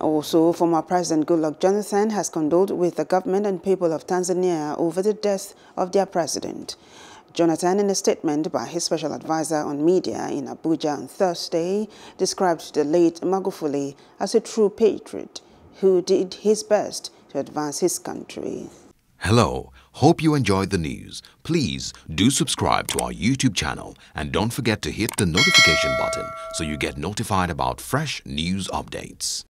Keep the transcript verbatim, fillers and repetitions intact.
Also, former President Goodluck Jonathan has condoled with the government and people of Tanzania over the death of their president. Jonathan, in a statement by his special advisor on media in Abuja on Thursday, described the late Magufuli as a true patriot who did his best to advance his country. Hello, hope you enjoyed the news. Please do subscribe to our YouTube channel and don't forget to hit the notification button so you get notified about fresh news updates.